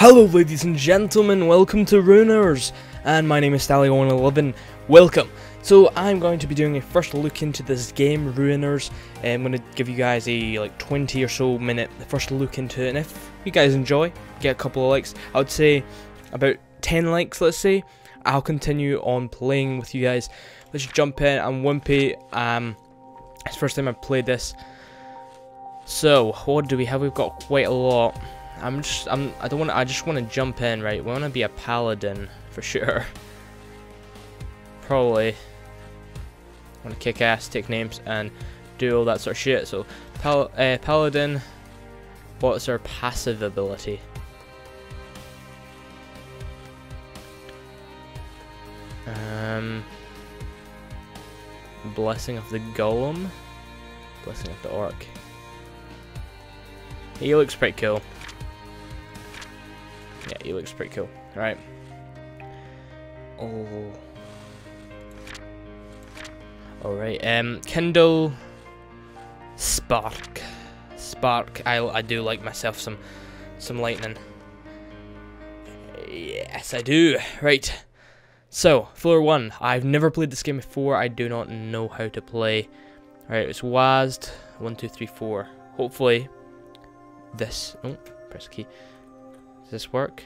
Hello ladies and gentlemen, welcome to Ruiners, and my name is Stallion11, welcome. So I'm going to be doing a first look into this game, Ruiners, and I'm going to give you guys a 20 or so minute first look into it, and if you guys enjoy, get a couple of likes, I would say about 10 likes let's say, I'll continue on playing with you guys. Let's jump in. I'm Wimpy, it's the first time I've played this, so what do we have? We've got quite a lot. I just want to jump in, right? We want to be a paladin for sure. Probably. I want to kick ass, take names, and do all that sort of shit. So, paladin. What's our passive ability? Blessing of the Golem. Blessing of the Orc. He looks pretty cool. Yeah, he looks pretty cool. Alright. Oh. Alright, Kindle. Spark. Spark. I do like myself some lightning. Yes, I do. Right. So, floor one. I've never played this game before. I do not know how to play. Alright, it's WASD. 1, 2, 3, 4. Hopefully, this. Oh, press the key. Does this work?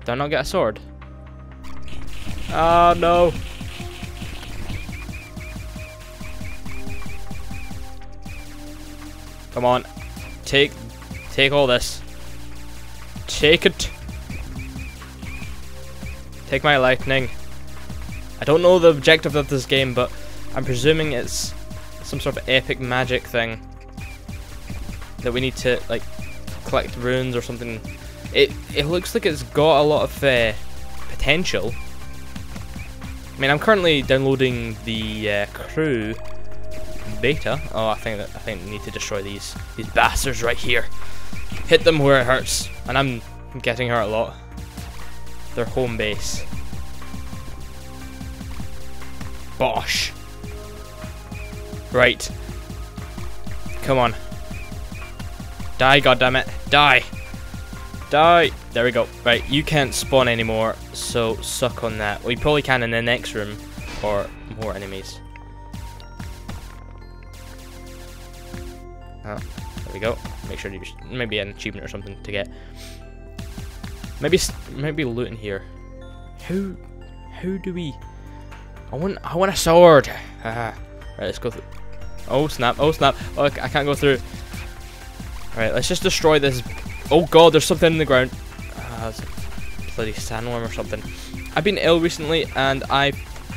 Did I not get a sword? Oh no! Come on, take all this. Take it. Take my lightning. I don't know the objective of this game, but I'm presuming it's some sort of epic magic thing that we need to collect runes or something. It looks like it's got a lot of potential. I mean, I'm currently downloading the crew beta. Oh, I think we need to destroy these bastards right here. Hit them where it hurts, and I'm getting hurt a lot. Their home base. Bosh. Right. Come on. Die, goddammit. Die. Die. There we go. Right, you can't spawn anymore, so suck on that. Well, you probably can in the next room, or more enemies. Ah, there we go. Make sure you just, maybe an achievement or something to get. Maybe loot in here. How do we? I want a sword. Haha. Right, let's go through. Oh snap, oh snap. Oh, I can't go through. Alright, let's just destroy this. Oh god, there's something in the ground. That's a bloody sandworm or something. I've been ill recently and I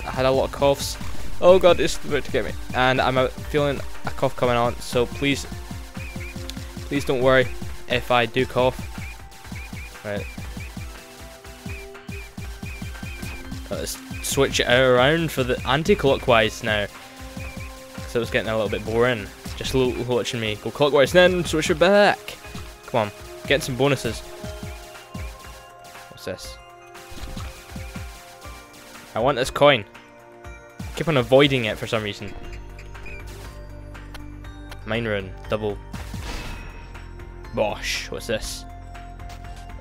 had a lot of coughs. Oh god, it's about to get me. And I'm feeling a cough coming on, so please don't worry if I do cough. Right. Let's switch it around for the anti-clockwise now. So it's getting a little bit boring. Just watching me go clockwise, then switch it back. Come on, get some bonuses. What's this? I want this coin. I keep on avoiding it for some reason. Mine rune, double. Bosh, what's this?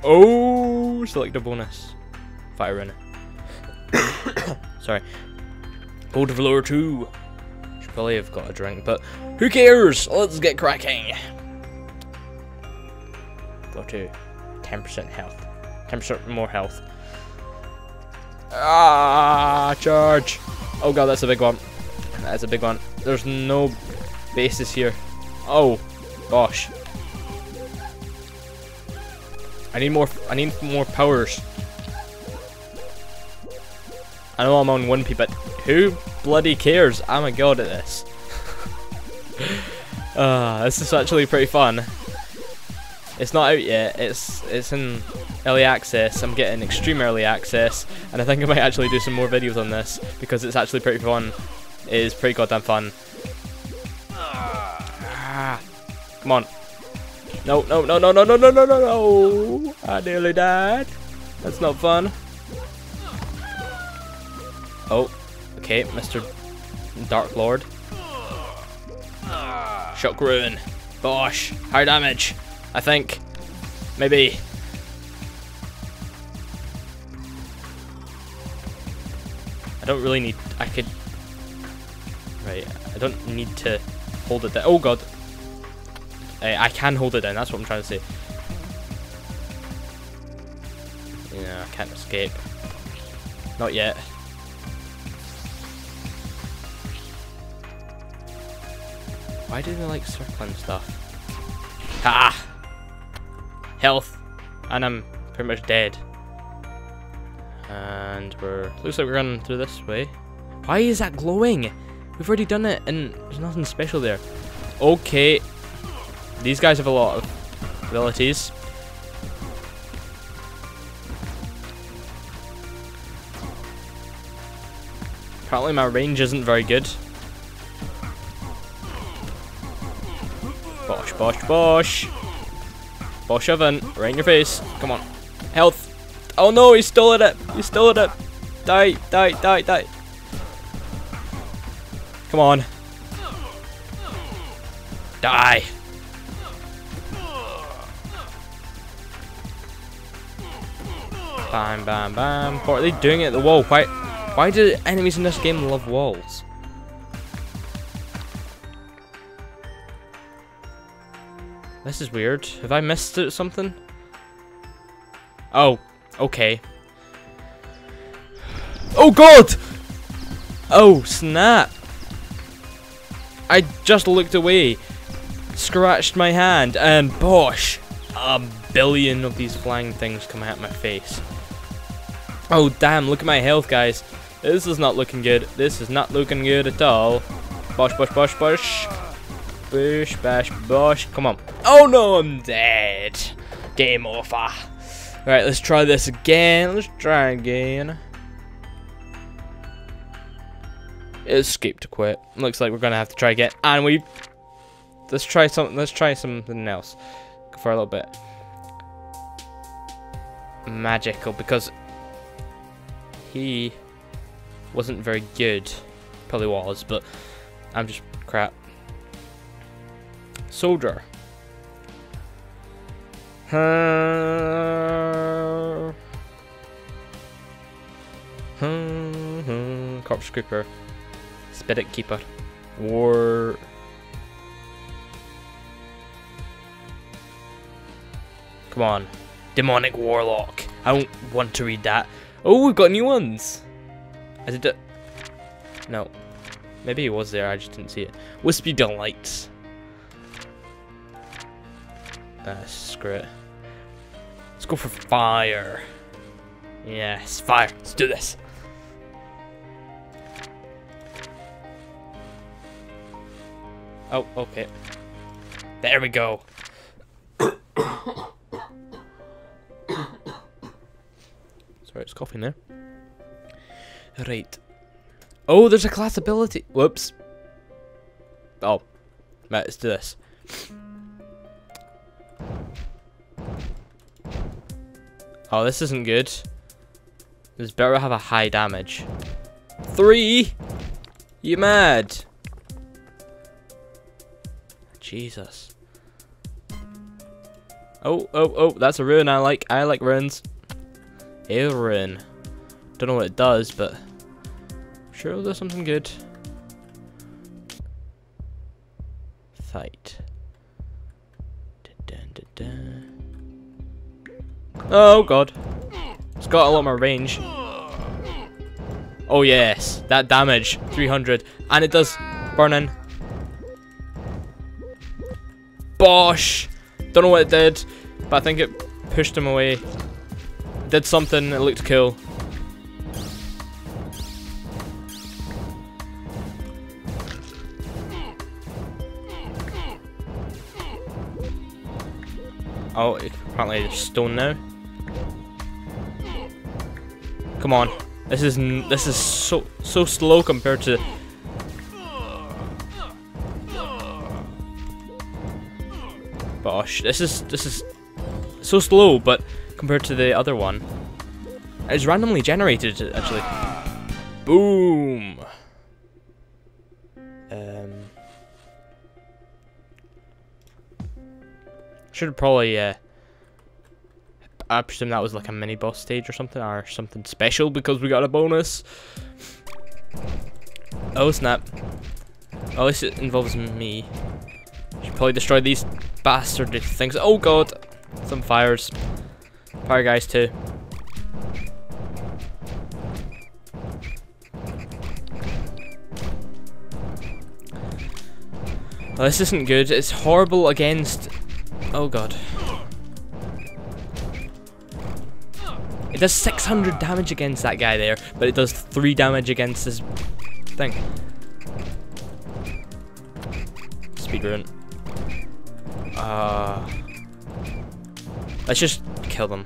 Oh, select a bonus. Fire rune. Sorry. Old Velour 2. Probably have got a drink, but who cares? Let's get cracking. Go to 10% health, 10% more health. Ah, charge! Oh god, that's a big one. That's a big one. There's no bases here. Oh gosh, I need more. I need more powers. I know I'm on 1p, but who bloody cares? I'm a god at this. This is actually pretty fun. It's not out yet. It's in early access. I'm getting extreme early access, and I think I might actually do some more videos on this because it's actually pretty fun. It is pretty goddamn fun. Come on! No! No! No! No! No! No! No! No! No! I nearly died. That's not fun. Oh, okay, Mr. Dark Lord. Shock Ruin. Bosh. High damage. I think. Maybe. I don't really need... I could... Right. I don't need to hold it down. Oh, God. I can hold it down. That's what I'm trying to say. Yeah, I can't escape. Not yet. Why do they like circling stuff? Ha! Health. And I'm pretty much dead. And we're... Looks like we're running through this way. Why is that glowing? We've already done it and there's nothing special there. Okay. These guys have a lot of abilities. Apparently my range isn't very good. Bosh, bosh, bosh. Bosh oven, right in your face. Come on. Health. Oh no, he stole it. He stole it. Die, die, die, die. Come on. Die. Bam, bam, bam. What are they doing at the wall? Why do enemies in this game love walls? This is weird. Have I missed something? Oh, okay. Oh God! Oh snap! I just looked away, scratched my hand, and bosh! A billion of these flying things come at my face. Oh damn, look at my health, guys. This is not looking good. This is not looking good at all. Bosh, bosh, bosh, bosh. Bush, bash, bosh. Come on. Oh no, I'm dead. Game over. Alright, let's try this again. Let's try again. Escape to quit. Looks like we're gonna have to try again. And we... Let's try something else. For a little bit. Magical, because... He... wasn't very good. Probably was, but... I'm just crap. Soldier. Corpse Creeper. Spirit Keeper. War. Come on. Demonic Warlock. I don't want to read that. Oh, we've got new ones. I did it. No. Maybe it was there, I just didn't see it. Wispy Delights. Screw it. Let's go for fire. Yes, fire. Let's do this. Oh, okay. There we go. Sorry, it's coughing there. Right. Oh, there's a class ability. Whoops. Oh. Right, let's do this. Oh, this isn't good. This better have a high damage. 3? You mad? Jesus. Oh, oh, oh, that's a ruin I like. I like ruins. A ruin. Don't know what it does, but... I'm sure it'll do something good. Fight. Oh God, it's got a lot more range. Oh yes, that damage, 300, and it does burning. Bosh! Don't know what it did, but I think it pushed him away. It did something, it looked cool. Oh, apparently there's stone now. Come on, this is so slow compared to. Bosh, this is so slow, but compared to the other one, it's randomly generated actually. Boom. Should have probably, I presume that was like a mini boss stage or something special because we got a bonus. Oh snap. At least it involves me. Should probably destroy these bastard things. Oh god. Some fires. Fire guys too. Well, this isn't good. It's horrible against... Oh god. It does 600 damage against that guy there, but it does 3 damage against this thing. Speedrun. Let's just kill them.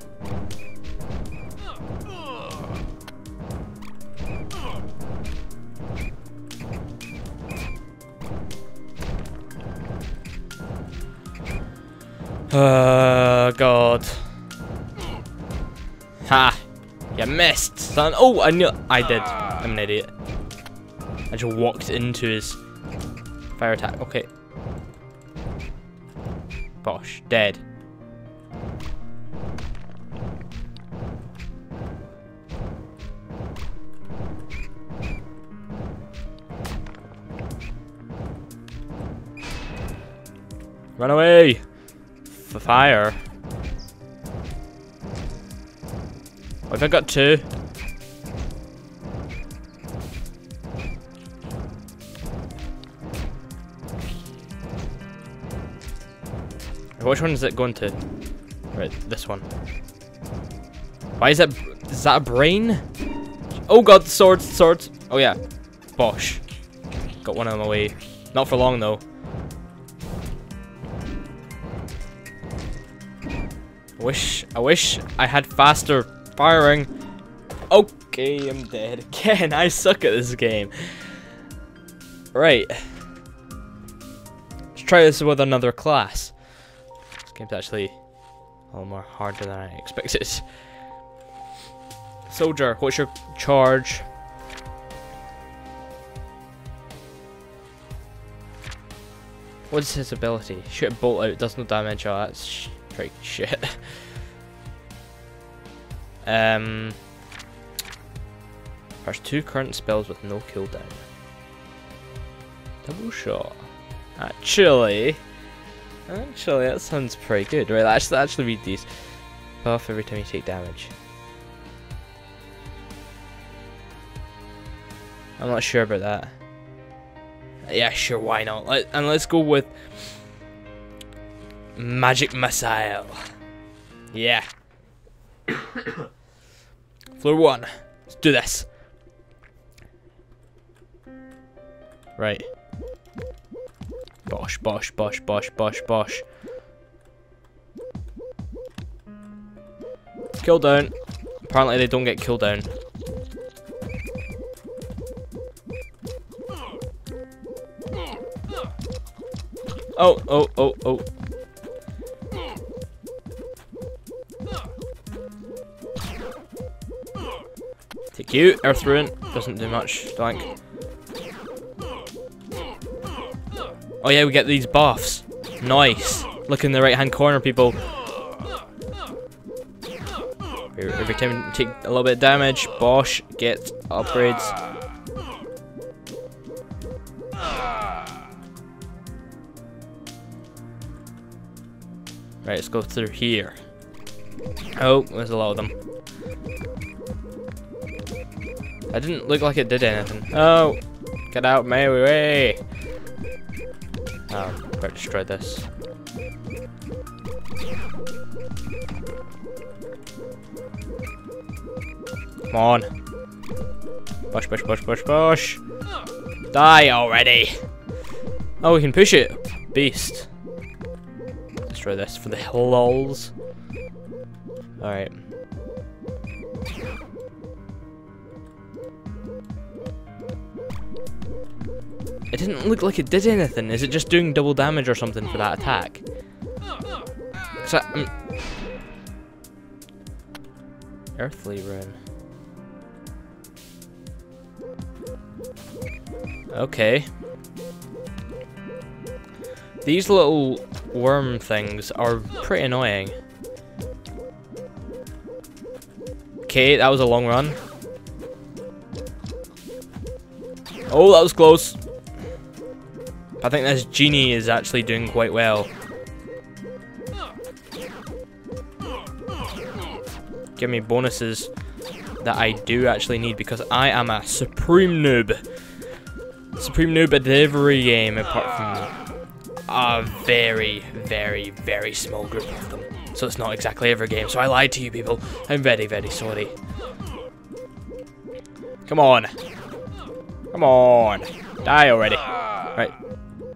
God. Ha! You missed, son. Oh, I knew I did. I'm an idiot. I just walked into his fire attack. Okay. Bosh. Dead. Run away! For fire. Oh, have I got 2? Which one is it going to? Right, this one. Why is that? Is that a brain? Oh god, swords, swords. Oh yeah, bosh. Got one on my way. Not for long though. I wish I had faster firing. Okay, I'm dead again. I suck at this game. Right. Let's try this with another class. This game's actually a little more harder than I expected. Soldier, what's your charge? What's his ability? Shoot a bolt out, does no damage. Oh, that's... Pretty shit. There's 2 current spells with no cooldown. Double shot. Actually, that sounds pretty good. Right, let's actually read these. Buff every time you take damage. I'm not sure about that. Yeah, sure, why not? Let's go with... Magic Missile. Yeah. Floor 1. Let's do this. Right. Bosh, bosh, bosh, bosh, bosh, bosh. Kill down. Apparently they don't get killed down. Oh, oh, oh, oh. Take you, Earth Ruin. Doesn't do much, dank. Oh yeah, we get these buffs. Nice. Look in the right-hand corner, people. Every time you take a little bit of damage, bosh, get upgrades. Right, let's go through here. Oh, there's a lot of them. That didn't look like it did anything. Oh, get out my way! Oh, better destroy this. Come on! Push, push, push, push, push! Die already! Oh, we can push it, beast! Destroy this for the lols. All right. It didn't look like it did anything. Is it just doing double damage or something for that attack? Earthly Ruin. Okay. These little worm things are pretty annoying. Okay, that was a long run. Oh, that was close. I think this genie is actually doing quite well. Give me bonuses that I do actually need, because I am a supreme noob. Supreme noob at every game, apart from a very small group of them. So it's not exactly every game, so I lied to you people. I'm very sorry. Come on. Come on. Die already. Right.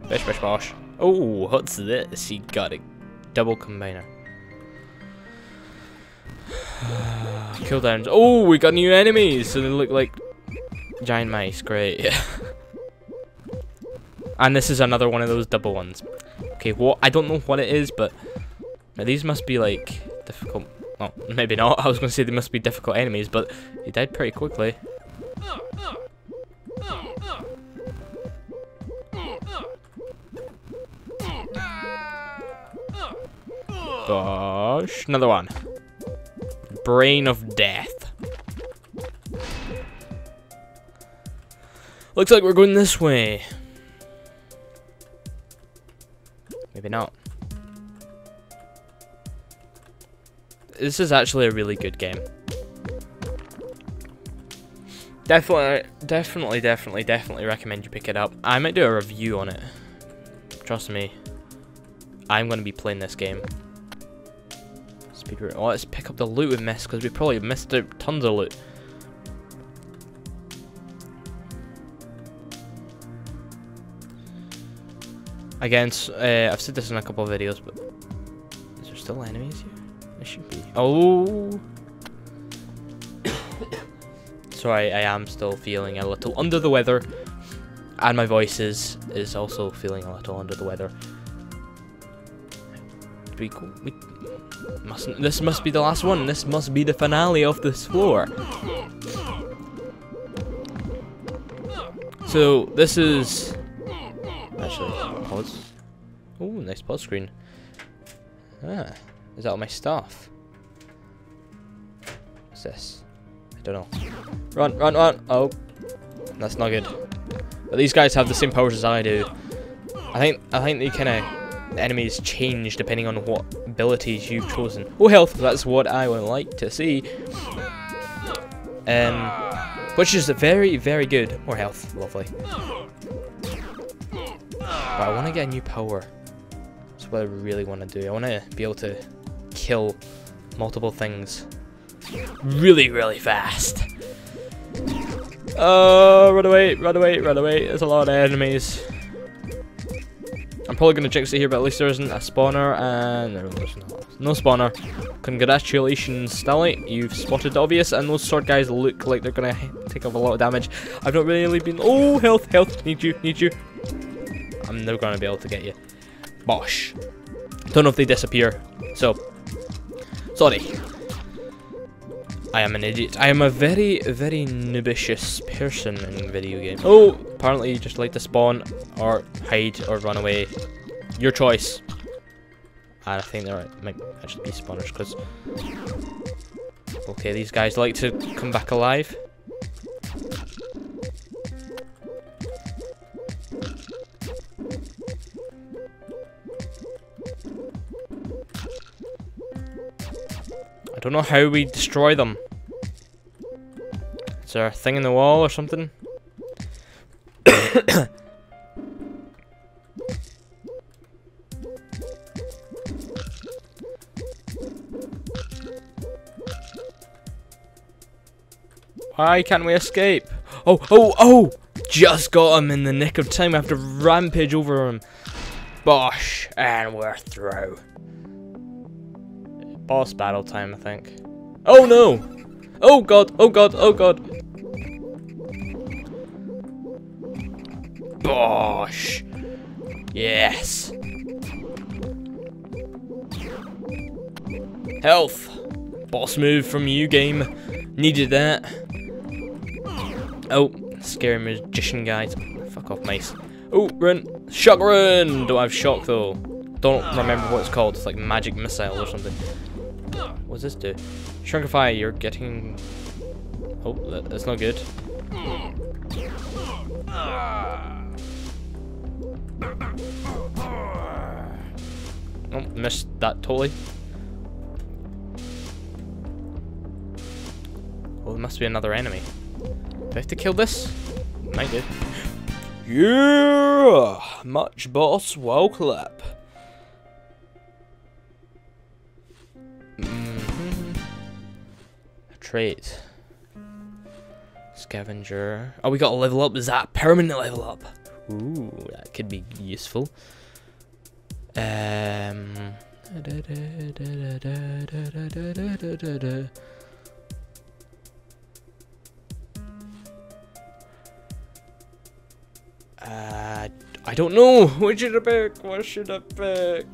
Bish, bish, bosh. Oh, what's this? He got a double combiner. Killdowns. Oh, we got new enemies, so they look like giant mice. Great. Yeah. And this is another one of those double ones. Okay, what? I don't know what it is, but now these must be like difficult. Well, maybe not. I was going to say they must be difficult enemies, but they died pretty quickly. Gosh, another one. Brain of death. Looks like we're going this way. Maybe not. This is actually a really good game. Definitely recommend you pick it up. I might do a review on it. Trust me. I'm going to be playing this game. Speedrun. Oh, let's pick up the loot we missed, because we probably missed out tons of loot. Again, I've said this in a couple of videos, but is there still enemies here? There should be. Oh! Sorry, I am still feeling a little under the weather, and my voice is also feeling a little under the weather. We mustn't. This must be the last one. This must be the finale of this floor. So this is actually pause. Oh, nice pause screen. Ah, is that all my stuff? What's this? I don't know. Run, run, run! Oh, that's not good. But these guys have the same powers as I do. I think they kind of. The enemies change depending on what abilities you've chosen. Oh, health! That's what I would like to see. Which is very good. More health, lovely. But I want to get a new power. That's what I really want to do. I want to be able to kill multiple things really fast. Oh, run away! Run away! Run away! There's a lot of enemies. I'm probably going to jinx it here, but at least there isn't a spawner, and there's no spawner. Congratulations, Stally, you've spotted the obvious, and those sword guys look like they're going to take up a lot of damage. I've not really been... Oh, health, health, need you. I'm never going to be able to get you. Bosh. Don't know if they disappear, so... Sorry. I am an idiot. I am a very noobicious person in video games. Oh, apparently you just like to spawn or hide or run away. Your choice. And I think there might actually be spawners, because... Okay, these guys like to come back alive. I don't know how we destroy them. Is there a thing in the wall or something? Why can't we escape? Oh! Just got him in the nick of time. I have to rampage over him. Bosh, and we're through. Boss battle time, I think. Oh no! Oh god! Oh god! Oh god! Bosh! Yes! Health! Boss move from you, game. Needed that. Oh, scary magician guys. Fuck off, mice. Oh, run! Shock run! Don't have shock though. don't remember what it's called. It's like magic missiles or something. What's this do? Shrinkify, you're getting... Oh, that's not good. Oh, missed that totally. Oh, there must be another enemy. Do I have to kill this? Might do. Yeah! Much boss, well clap. A trait. Scavenger. Oh, we got a level up. Is that a permanent level up? Ooh, that could be useful. I don't know. What should I pick? What should I pick?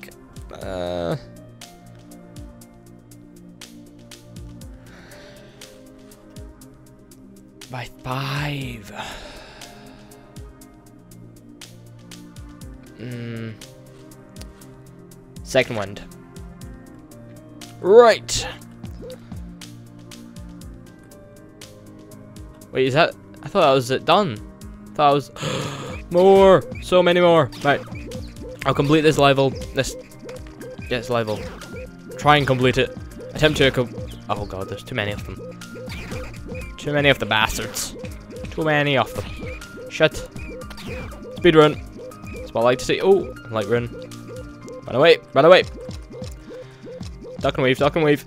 By 5. Second wind. Right. Wait, is that? I thought that was it done. I thought I was. More, so many more. Right, I'll complete this level. Yes, level. Try and complete it. Attempt to. Oh god, there's too many of them. Too many of the bastards. Too many of them. Shit. Speedrun. That's what I like to see. Oh, I like run. Run away, run away. Duck and weave, duck and weave.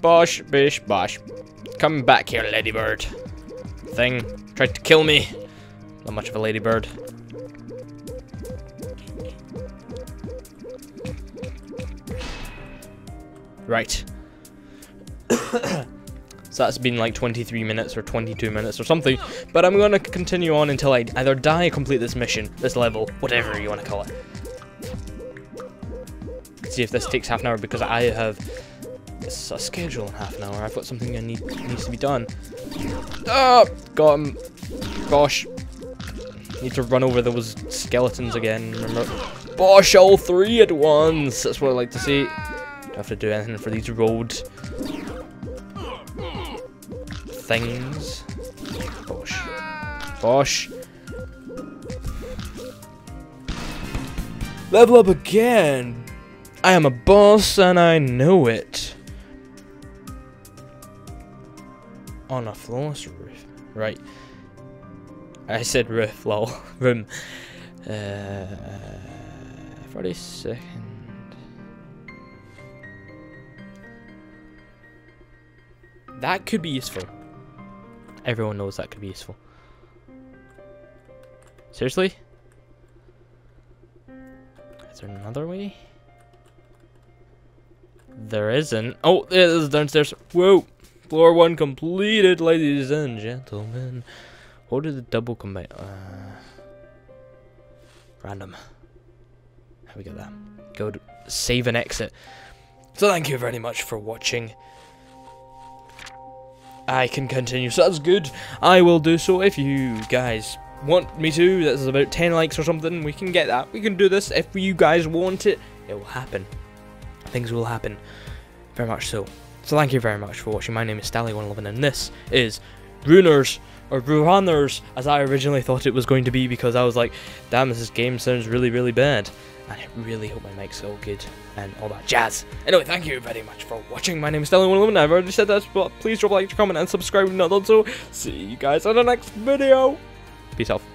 Bosh, bish, bosh. Come back here, ladybird. Thing tried to kill me. Not much of a ladybird. Right. So that's been like 23 minutes or 22 minutes or something. But I'm gonna continue on until I either die or complete this mission, this level, whatever you wanna call it. Let's see if this takes half an hour because I have a schedule in half an hour. I've got something that needs to be done. Oh, got him. Gosh. Need to run over those skeletons again. Remember? Bosh, all three at once. That's what I like to see. Don't have to do anything for these road things. Bosh. Bosh. Level up again. I am a boss and I know it. On a flawless roof. Right. I said roof, lol. Room. 42nd. That could be useful. Everyone knows that could be useful. Seriously? Is there another way? There isn't. Oh, yeah, this is downstairs. Whoa. Floor 1 completed, ladies and gentlemen. What did the double combine? Random. How we got that? Go to save and exit. So thank you very much for watching. I can continue, so that's good. I will do so if you guys want me to. That's about 10 likes or something. We can get that. We can do this if you guys want it. It will happen. Things will happen. Very much so. So thank you very much for watching. My name is Stallion11 and this is Ruiners, or Ruiners, as I originally thought it was going to be because I was like, damn, this game sounds really, really bad. And I really hope my mic's all good and all that jazz. Anyway, thank you very much for watching. My name is Stallion11. I've already said that, but please drop a like, comment, and subscribe if not done so. See you guys on the next video. Peace out.